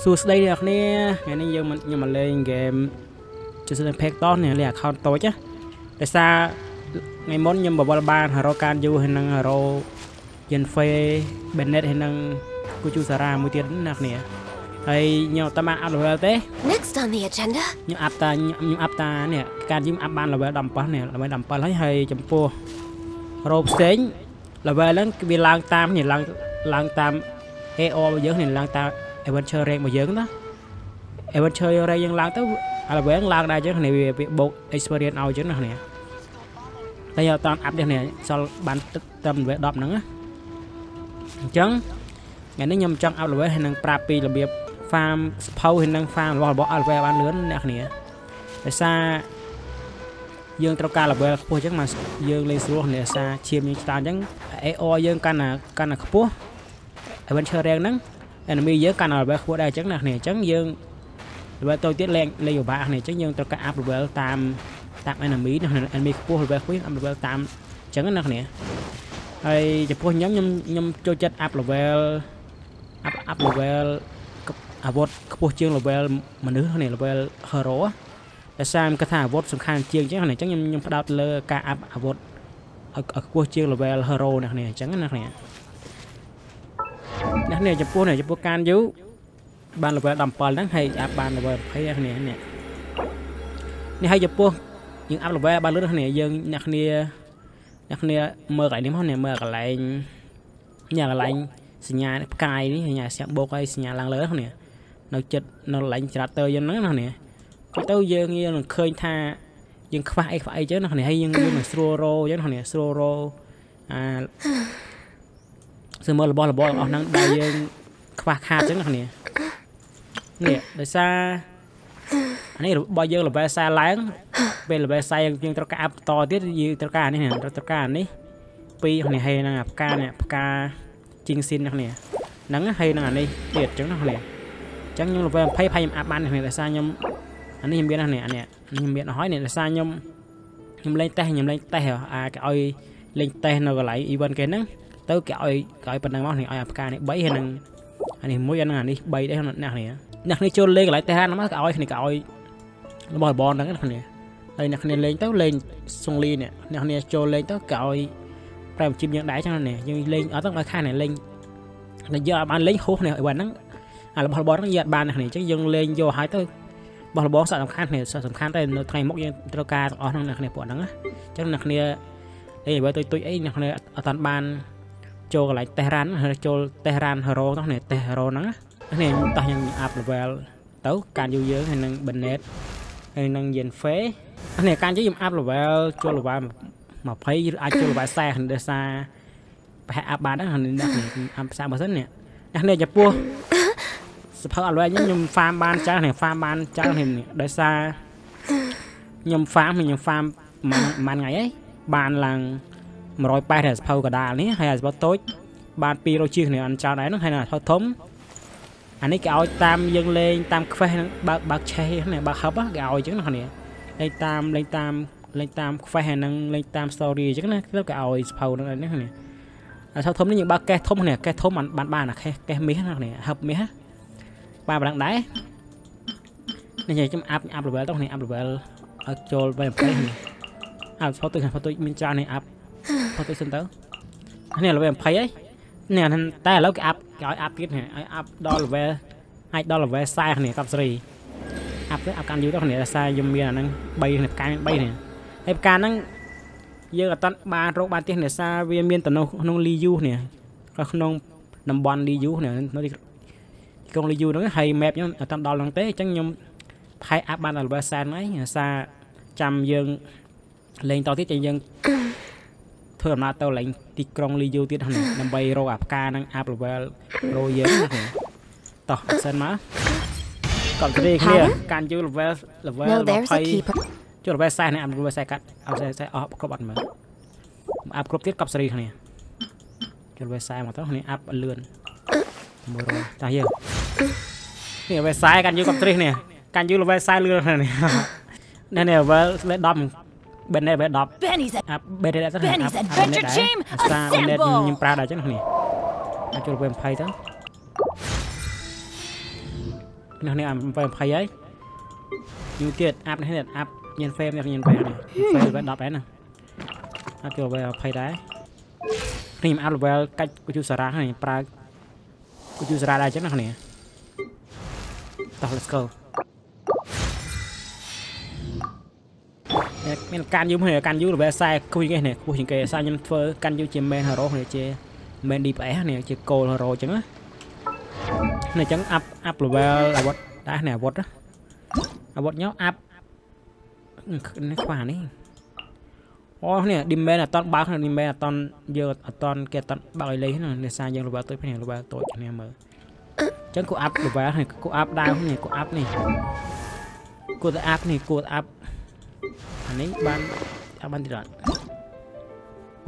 สุดได้เด็กเนี่ยไงนี่ยังมันเล่นเกมจะแสดงเพกต้อนเนี่ยเรียกเขาโตจ้ะแต่ซาไงมดยังบอกว่าบ้านหาเราการอยู่ให้นั่งหาเรายันเฟย์เบนเนตให้นั่งกูจูสารามือเตี้ยหนักเนี่ยไอ้เนาะตามาอัพเราเต้ next on the agenda ยิ่งอัพตาเนี่ยการยิ่งอัพบ้านเราไปดำปะเนี่ยเราไปดำปะให้ให้จำปูเราเซ็งเราไปแล้วมีลางตามเนี่ยลางตามเอโอมาเยอะเนี่ยลางตามเอเวนเชอร์แรงมาเยอะนะเอเวนเชอร์แรงยังลางต้องเราไปลางได้เยอะเนี่ยบวก experience เอาเยอะหนักเนี่ยแต่เราตอนอัพเนี่ยสอนบ้านเติมไปดำนั่งนะจังไงนี่ยำจังอัพเราไปให้นางปราปีระเบียบฟาร์มเผาเห็นนางฟาร์มเราบอกอัลเวบ้านเลื้อนเนี่ยขนาดนี้แต่ซาเยื่อตะการเราแบบพูดจังมาเยื่อเลยสู้เนี่ยซาเชียมยังตาจังเอโอเยื่อการน่ะขบวไอ้บันเชอร์แรงนั่งไอ้หนุ่มมีเยื่อการเราแบบขบได้จังหนักเนี่ยจังเยื่อแบบตัวติดแรงเลยอยู่บ้านเนี่ยจังเยื่อตะการอัพเราแบบตามไอ้หนุ่มมีเนี่ยไอ้มีขบเราแบบคุยอัพเราแบบตามจังหนักเนี่ยไอ้จะพูดย้ำโจจัดอัพเราแบบอาวุธขบวนเชียงเราเวลมนุษย์เนี่ยเราเวลฮาร์โร่แต่ซามกระถางอาวุธสำคัญเชียงจังเนี่ยจังยังดาวเลือกการอาวุธขบวนเชียงเราเวลฮาร์โร่เนี่ยจังนั่นเนี่ยจะพูดการยุบานเราเวลดำปอนนั่งให้อาบานเราเวลให้เนี่ยนี่ให้จะพูดยังอาบเราเวลบานเลือดเนี่ยยังนักเนี่ยเมื่อไหร่เนี่ยเขาเนี่ยเมื่อไหร่เนี่ยอะไรสัญญาไก่นี่สัญญาเสียงโบกไอสัญญาลังเลือดเขาเนี่ยเราจัดเราไหลจัดเตยยันนั่นเนี่ยก็เตยเยอะงี้เราเคยทายังควายเจ้าเนี่ยให้ยังเหมือนสโลโรยันเขาเนี่ยสโลโรเสมอเราบอลเอานั่งได้ยังควายขาดเจ้าเนี่ยเดี๋ยวซาอันนี้บอลเยอะเราไปซาล้างเป็นเราไปซายังตระการต่อที่ยืนตระการนี่เนี่ยตระการนี่ปีเขาเนี่ยให้นางปากกาเนี่ยปากกาจริงสินนะเนี่ยนั่งให้นั่งอันนี้เด็ดจังนะเนี่ยจังยังเราไปพายอาบานเนี่ยแต่ซายังอันนี้ยังเบี้ยนะเนี่ยอันเนี้ยยังเบี้ยน้อยเนี่ยแต่ซายังเล่นเตะยังเล่นเตะเหรอแกเอาเล่นเตะเราก็ไหลอีวันแกนั่งเต้าแกเอาปนังมอสเนี่ยอาบกาเนี่ยใบให้นั่งอันนี้มุ้ยนั่งอันนี้ใบได้ขนาดนั้นเนี่ยนั่งในโจนเล่นก็ไหลเตะน้ำมันก็เอาไอ้เนี่ยก็เอาบอลนั่งนั่นเนี่ยไอ้นั่งเนี่ยเล่นเต้าเล่นทรงลีเนี่ยนั่งเนี่ยโจนเล่นเต้าแกเอาแปลงจิมยังได้จังเลยยังเล่นเอาตั้งมาค่าเนี่ยเล่นแต่ยอดบานเล่นโคเนี่ยวันนั้นบอลต้องยอดบานเนี่ยจังยังเล่นโย่หายตัวบอลสำคัญเนี่ยสำคัญแต่ไทยมกยังตระการอ๋อนั่งเนี่ยปวดนั่งจังเนี่ยไอ้ใบตัวไอ้เนี่ยตอนบานโจกอะไรเตหรันโจเตหรันฮาร์โร่ต้องเนี่ยเตหรันนั่งเนี่ยตอนยังอัพเลเวลเต้าการเยอะๆให้นั่งเบนเนตให้นั่งเย็นเฟ้เนี่ยการจะยิ่งอัพเลเวลโจเลเวลมาพายอาจูบาแซงเดซาไปหาอาบานนั่นหันนี่อาบซาบาสันเนี่ยนักเนี่ยจะปูสภาพอะไรนี่ยมฟาร์มบานจ้าเนี่ยฟาร์มบานจ้าเนี่ยเดซายมฟาร์มเนี่ยยมฟาร์มมันไงไอ้บานหลังมารอยไปแต่สภาพกระดานี้ให้สภาพโต๊ะบานปีเราชื่อเนี่ยอันจ้าไหนนั่นให้น่ะทอทมอันนี้ก็เอาตามยังเลงตามแฟนบักเชยเนี่ยบักฮับก็เอาจังเนี่ยเลยตามไฟแห่งนั่งเลยตามสตอรี่จังนะแล้วก็เอาไอ้เผานั่นนั่นเนี่ยชาวทมนี่อย่างบ้าแก้ทมเนี่ยแก้ทมบ้านนะแก้มีนั่นเนี่ยหับมีฮะบ้าแบบไหนนี่อย่างจะอัพหรือเปล่าต้องเนี่ยอัพหรือเปล่าโจลไปแบบนี้อัพเขาตื่นเขาตื่นมินจาเนี่ยอัพเขาตื่นเซ็นเตอร์เนี่ยเราแบบไพ่เนี่ยนั่นแต่แล้วก็อัพก็อัพกิจเนี่ยอัพดอลหรือเปล่าให้ดอลหรือเปล่าไซน์เนี่ยกับสตอรี่อัพแล้วอัพการยูต้องเนี่ยไซน์ยมเบียนั่งใบเนี่ยการใบเนี่ยไอ้การนั่งเยอะกับตอนบาร์โรบาร์เตียเนี่ยซาเวียนแต่น้องรียูเนี่ยก็น้องน้ำบอลรียูเนี่ยน้องกองรียูน้องไฮแมปเนี่ยตอนดาวลงเตะจังยมไทยอัพบาร์หรือบาร์ซานไหมเนี่ยซาจำยังเล่นต่อที่จะยังเพิ่มมาเตาเล่นตีกองรียูตีเนี่ยน้ำใบโรอัพการนั่งอัพหรือบาร์โรเยอะต่อเซนมาก่อนจะได้เคลียร์การยูหรือบาร์ไทยจุดไปใส่เนี่ยอัพรูปไปใส่กัดเอาใส่ออกครบอันมาอัพครบที่กับสตรีคนนี้จุดไปใส่หมดแล้วคนนี้อัพเลื่อนโมโรตายเยอะนี่ไปใส่การยืดกับสตรีเนี่ยการยืดไปใส่เลื่อนคนนี้นั่นเนี่ยว่าเบ็ดดอมเบ็ดเนี่ยเบ็ดดอมอัพเบ็ดได้ตั้งแต่อัพเบ็ดได้ซาเบ็ดยิงปลาได้เจ้าคนนี้จุดไปไพ่ตั้ง นี่นี่อ่ะไปใครยัยยูเกียร์อัพนี่เด็ดอัพยันเฟรมยันยันไปเฟรมแบบดับไปนะอัพเกี่ยวไปใครได้นี่อัพลงไปกัดกุจูสระนี่ปลากุจูสระได้จังนะนี่ต่อ let's go เนี่ยการยูเหรอการยูหรือแบบใส่คุยกันเนี่ยคุยกันใส่ยันเฟอร์การยูเจมเบนฮาร์โร่เนี่ยเจเบนดีไปเนี่ยเจโกลฮาร์โร่จังนะnày chẳng up up level là bot đã nè bot đó bot nhóc up này khoản này oh nè dim bay là toàn bao này dim bay là toàn giờ toàn kia toàn bao lấy này để xa giờ level tối phải nè level tối cho em mở chẳng cô up level này cô up đau này cô up này cô ta up này cô up anh ấy ban thì đoạn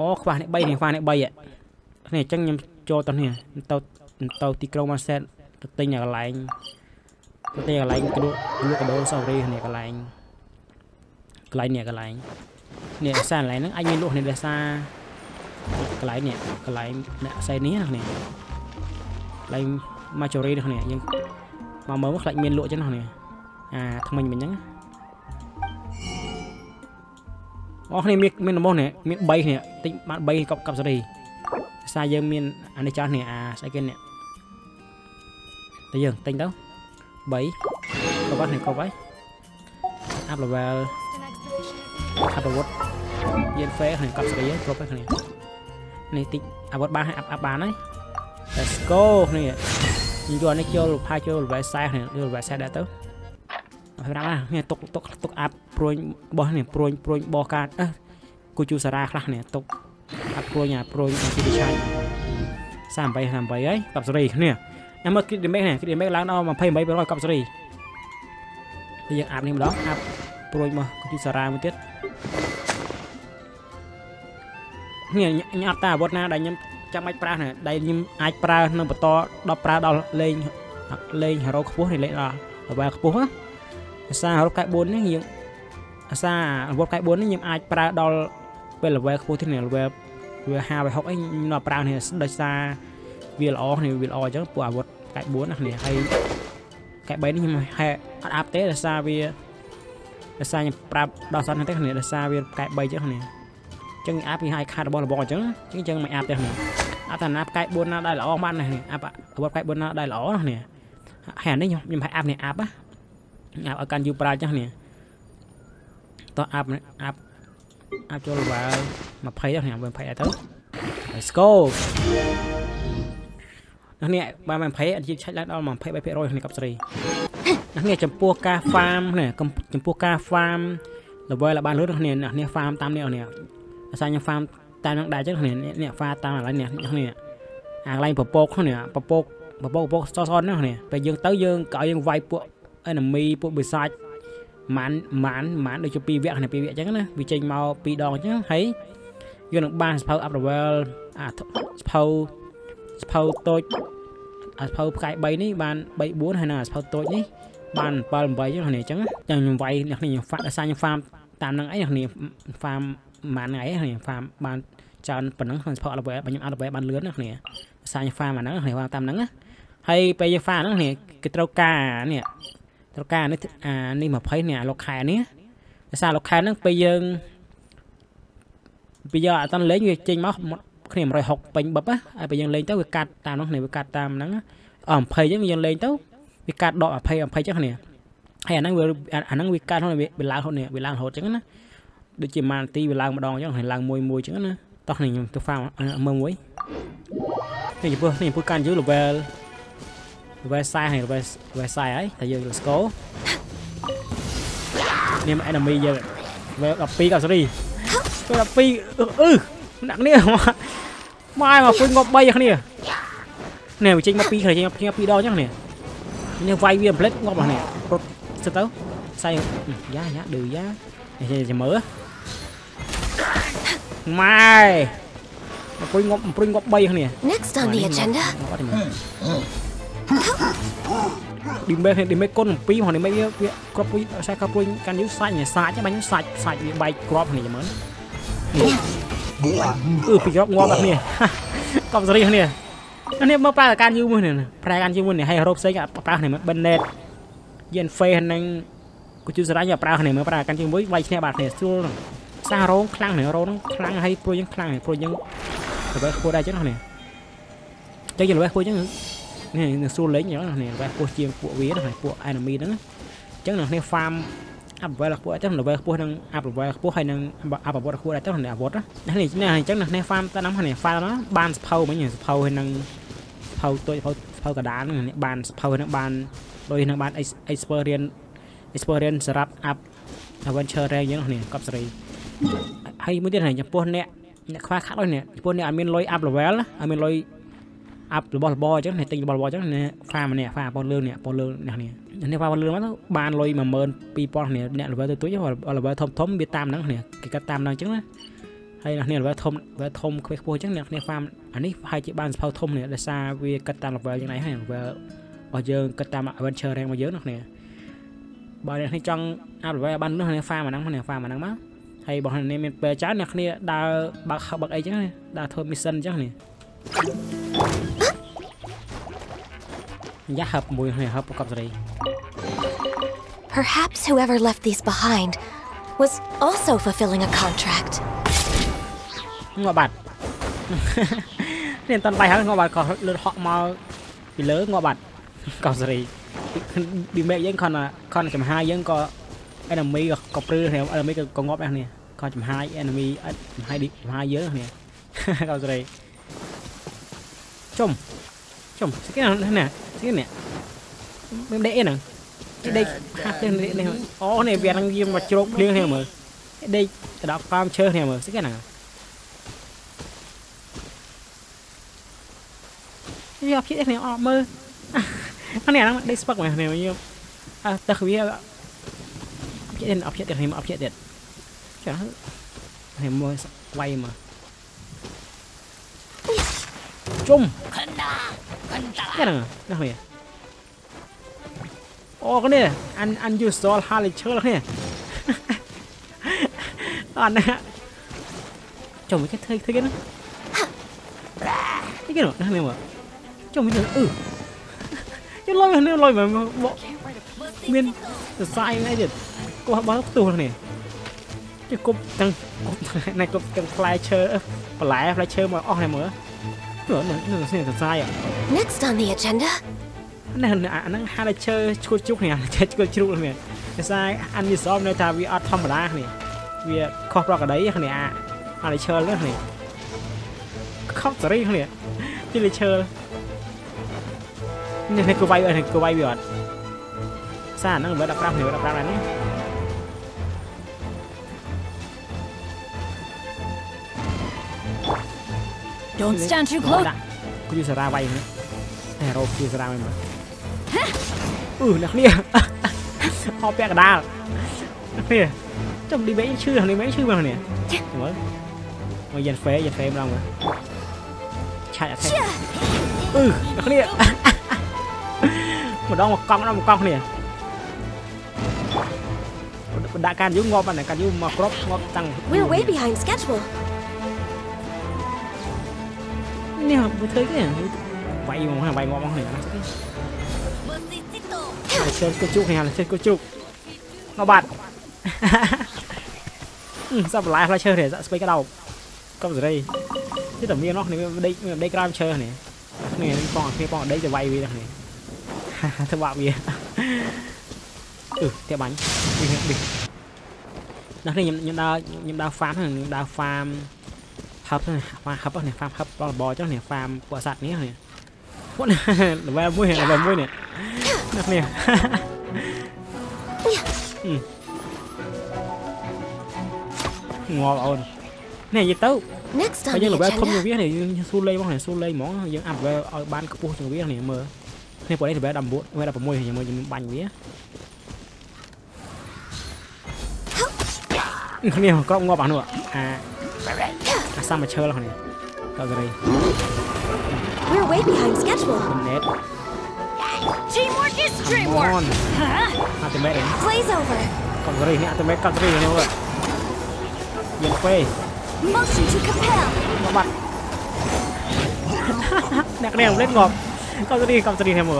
oh khoản này bay ạ này chẳng nhầm cho toàn nè tao tàu ti kêu mà sen tên nhà lạnh cái đồ sau đây này cái lạnh nè xa lạnh nó anh nhìn luôn này là xa cái lạnh nè xe ní này lạnh mà chở đi được này nhưng mà mới mất lạnh miền lộ trên nó này à thông minh mình nhá ó này miền đông này miền bay này tính bạn bay cặp cặp sau đây xa giờ miền anh đi này à sai kia nè tới giờ tinh đâu bảy câu bắt áp lực vào áp lực dân phế này cặp sợi dây câu bắt này này tinh áp lực ba hay áp ba đấy let's go này nhìn cho anh chơi hai chơi vài sai này chơi vài sai đã tới phải đăng à này tục áp pro bo này pro bo can á cô chú Sara khác này tục áp pro nhà pro chỉ bị sai làm bài ấy cặp sợi này em mất cái điểm bé láng nó mà phay mấy bé rồi cặp sợi bây giờ áp này đó áp rồi mà cứ xả ra một tiết nghe nhát ta bớt na đây nhím trăm máy pra này đây nhím ai pra nó bớt to đập pra đau lên hà rô khố này lên là ở ba khố á xa hà rô cái bốn đấy nhím xa bớt cái bốn đấy nhím ai pra đau về là về khố thế này là về hà về học anh nó pra này đây xa vì là o chứ quả vật cái bốn này hay cái bấy nhưng mà hay áp tế là xa vì là xa nhập đào sản hay thế này là xa vì cái bấy chứ này chân áp thì hai khai là bò chứ chân mày áp thế này áp thành áp cái bốn đây là o ban này áp vật cái bốn đây là o này hèn đấy nhưng mà áp này áp á áp ở can jupra chứ này to áp cho vào mà thấy này mình phải tới let's goนั่นเนี่ยบ้านมันเพย์อันที่ใช้แล้วมันเพย์ไปเพย์รอยในกับสตรีนั่นเนี่ยจำพวกกาฟาร์มเนี่ยจำพวกกาฟาร์มหรือว่าละบ้านเลือดเนี่ยเนี่ยฟาร์มตามเนี่ยเนี่ยอาศัยยังฟาร์มตามนักได้เจ้าเนี่ยเนี่ยฟาร์มตามอะไรเนี่ยเนี่ยอะไรปกเขาเนี่ยปกซ้อนๆเนี่ยไปยังเต้ยยังเกยยังไวพวกไอ้หนุ่มมีพวกบิษัทหมันโดยเฉพาะปีเวียเนี่ยปีเวียจังนะวิจัยมาปีดองจังให้ยังหนึ่งบ้านสเปอร์อัพเดเวลสเปอร์สเปาไก่ใบนี้บานใบบัวให้น่ะสเปาโต้นี้บานปลาใบเจ้าหนี้จังอย่างอย่างใบอย่างนี้ฟาร์มสายอย่างฟาร์มตามนั่งไอ้อย่างนี้ฟาร์มหมาไหนอย่างนี้ฟาร์มบานจานปนนั่งสเปาเอาไปบานยังเอาไปบานเลื้อนอย่างนี้สายอย่างฟาร์มนั่งอย่างนี้ฟาร์มตามนั่งให้ไปยังฟาร์มนั่งอย่างนี้กิตรกาเนี่ยกิตรกาเนี่ยนี่มาเพย์เนี่ยล็อกไข่เนี่ยสายล็อกไข่นั่งไปยังตอนเลี้ยงอยู่จริงมั้งเนี่ยมันรอยหกเป็นแบบอ่ะไปยังเลนเต้าวิกัดตามน้องเนี่ยวิกัดตามนั้นอ่อมเพย์ยังเลนเต้าวิกัดดอกเพย์จังเนี่ยให้อันนั้นวิกัดเท่านั้นเวลาเท่าเนี่ยเวลาโหดจังนะโดยจีมาตีเวลามาดองจังให้ลางมวยจังนะตอนนี้ตัวฟ้าเมืองมวยนี่พวกการยืดหรือเวลไซให้เวลไซไอ้แต่ยัง let's go เนี่ยมันไอ้หนุ่มมีเยอะเวลปีกับสตรีเวลปีหนักเนี่ยไม่มาคุยงบใบอย่างนี้เนี่ยจริงมาปีใครจริงมาปีดอจังเนี่ยเนี่ยไฟเวียนเล็ดงบมาเนี่ยสต๊อกใส่ยาดื้อยาจะมือไม่มาคุยงบใบอย่างนี้ดิมเบ้ก้นปีหอนี่ไม่กรอบปีใส่กระปุกการยุ้ยใส่เนี่ยใส่จะใบยุ้ยใส่ใบกรอบนี่จะมือปีกรอบงอแบบนี้กอบสตรีเนี่ยอันนี้เมื่อปลาการยืมมือเนี่ยให้รบเซ็กกับปลาเนี่ยมันเบนเนต ยันเฟย์นั่งกูจูสระอย่าปลาหนึ่งมาปลากันจริงไว้ไว้เนี่ยบาดเนี่ยสู้ซาโร่คลั่งเนี่ยโร่คลั่งให้โปรยังคลั่งเนี่ยโปรยังแต่ว่าโปรได้เจ้าเนี่ยเจ้าอย่างไรโปรยังเนี่ยสู้เล่นอย่างนั้นเนี่ยว่าโปรเชียงโปรวีนั่นเนี่ยโปรไอหนุ่มมีนั่นเจ้าหนึ่งเนี่ยฟาร์มอับไว้ละโปรเจ้าหนึ่งไว้โปรนั่งอับไว้โปรให้นั่งอับไว้โปรได้เจ้าหนึ่งอับไว้นะนี่เนี่ยเจ้าหนึ่งเนี่ยฟาร์มตาน้ำเนี่ยฟาร์มนะบานเผาเหมือนอย่างเผาให้นั่งเผาตัวเผากระดานเนี่ยบานเผาให้นั่งบานโดยนั่งบานไอสเปอร์เรียนสำหรับอัพเอาวันเชอร์แรงเยอะหน่อยกับสตรีให้เมื่อเดือนไหนจะปนเนี่ยคว้าคัดเลยเนี่ยปนเนี่ยอามินลอยอัพหรือเปล่าล่ะอามินลอยอัพหรือบอลบอลจังเนี่ยติงบอลบอลจังเนี่ยฟ้ามันเนี่ยฟ้าบอลเรื่องเนี่ยบอลเรื่องเนี่ยในฟ้าบอลเรื่องมันบานลอยมาเมินปีปอนเนี่ยเนี่ยหรือว่าตัวยี่ห้อหรือว่าทอมบีตามนั่งเนี่ยกิจกรรมตามนั่งจังเลยให้เนี่ยหรือว่าทอมเคยโพจังเนี่ยในฟ้าอันนี้ให้จีบานพาวทอมเนี่ยได้ซาเวกตามหรือว่าอย่างไรให้หรือว่าบอลเยอะก็ตามเอาวันเชอร์แรงมาเยอะหน่อยบอลในจังอาบหรือว่าบอลนู้นในฟ้ามันนั่งมันในฟ้ามันนั่งมั้งให้บอลในเมนเปอร์จ้าเนี่ยนี่ดาวบักไอจังเนี่ยดาวเทอร์มิสันจังเนี่ยยักษ์หับบุยเนี่ยหับประกอบอะไร Perhaps whoever left these behind was also fulfilling a contract งอบัดเนี่ยตอนไปครับงอบัดก็เลือดหอกมาไปเลือกงอบัดกอบอะไรดิแม่ยังคนอ่ะคนจำหายยังก็ไอ้หนุ่มมีก็กบรื้อแถวไอ้หนุ่มมีก็กงอบแอนเนี่ยคนจำหายไอ้หนุ่มมีจำหายดิจำหายเยอะเนี่ยเราจะได้ชมสักแค่นั้นนะสักแค่เนี่ยไม่ได้เอ็นอ่ะได้ฮักเนี่ยอ๋อเนี่ยเวียนนั่งยิ้มมาโจกเรื่องเนี่ยเหมือนได้ดับความเชื่อเนี่ยเหมือนสักแค่ไหนยอมคิดเนี่ยออกมืออันนี้นะได้สปักไหมเนี่ยมันยิ่งแต่คือว่าอัพเดตให้มาอัพเดตใช่ไหมให้มวยไวมาจุ่มแค่ไหนนะเฮียโอ้ก็เนี่ยอันยูสโตร์ฮาริเชอร์แล้วเนี่ยตอนนี้จุ่มแค่เธอกันนะนี่แค่หนึ่งนะเนี่ยว่ะจุ่มไม่ถึงยังลอยมันแบบเมียนจะใส่ไงเด็ดก็บ้าตัวเนี่ยจะกบจังในกบจังปลายเชอร์ปลายเชอร์มาออกไหนเหมือนหนึ่งสิ่งจะใส่อ่ะ next on the agenda นั่งฮาร์ดเชอร์ชุดจุกเนี่ยเชอร์ชุดจุกเนี่ยจะใส่อันที่สองในทาวีอาร์ทอมบาร์เนี่ยวีคอร์ปกระไดเนี่ยฮาร์ดเชอร์เรื่องเนี่ยคอร์สรีเนี่ยที่เลยเชอร์นี่คือไวเออร์คือไวเบียร์ซ่านั่งเบอร์ดับกราฟเหนือดับกราฟอะไรนี่กูยูสราไวนะแต่เรายูสราไม่มานักเรียนเอาแปะกระดาษนักเรียนจำดีไหมชื่อทางนี้ไหมชื่อมันเนี่ยเหมือนมาเย็นเฟยมาลองมาใช่ใช่นักเรียนมันดองมากองเนี่ยมันด่าการยุ่งงอปันเนี่ยการยุ่งมาครบงอตังWe're way behind schedule เนี่ยมันเท่กันไปมองหางไปงอมองหางนะเชิญกุจุกเนี่ยเชิญกุจุกนอบัดสับหลายเชิญเนี่ยสเปกกระเดาก็จะได้ที่ต่ำเมียนอกเนี่ยได้กล้ามเชิญเนี่ยปองได้จะไววีนะเนี่ยทว่ามีเตะบันนักเรียนยังดาวฟาร์มดาวฟาร์มครับเนี่ยฟาร์มครับบอลบอลเจ้าเนี่ยฟาร์มปลาสัตว์นี้เนี่ยพวกแวมมุ้ยแวมมุ้ยเนี่ยนักเรียนงอเอาเนี่ยยิ่งเต้าไปยังหลบแวมคมอยู่วิ่งเนี่ยยังสู้เล่ยบ้างเนี่ยสู้เล่ยหมอยังอับแวมเอาบ้านกระปุกอยู่วิ่งเนี่ยมือนี่ปวดได้ถึงแม้ดำบุ้นแม้ดำผมมวยอย่างมันบังเนี้ยนี่ก็งอปังหนูอ่ะซ้ำมาเชอร์แล้วคนนี้ก็จะได้เป็นเน็ตอาติเมตเองก็จะได้นี่อาติเมตก็จะได้เนี่ยว่ะเย็นเฟ้ยบัตรนักเรียนเล่นงอก็จะดีทำหม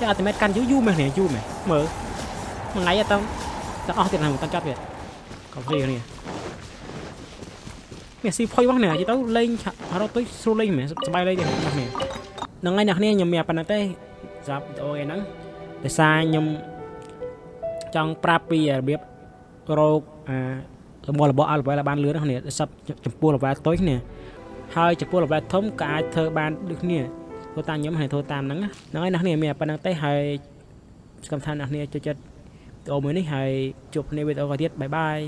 ด จะอาจจะไม่กันยู่ๆมาเหนียวยู่ไหมเมื่อมันไงอะต้องจะเอาติดหางต้องจับเด็ดก็เรื่องนี้เมื่อสิพอยว่างเหนียวจะต้องเล่นเราต้องสู้เล่นไหมสบายเลยเด็ดจับเนี่ยนังไงนักเนี่ยยมเมียปนัดเต้จับโอเอนังแต่ซายยมจังปราปีเบียบโรคมอลบอลไว้ละบ้านเรือนเขาเนี่ยสับจับปูหลับไว้ตัวเนี่ยหายจับปูหลับไว้ท้องกายเธอบ้านดึกเนี่ยโทรตามย้อมให้โทรตามนั่งน้อยนักเนี่ยเมียปนังเต้หายกำทันนักเนี่ยจะโอเมนี่หายจบในเวทอวกาศบายบาย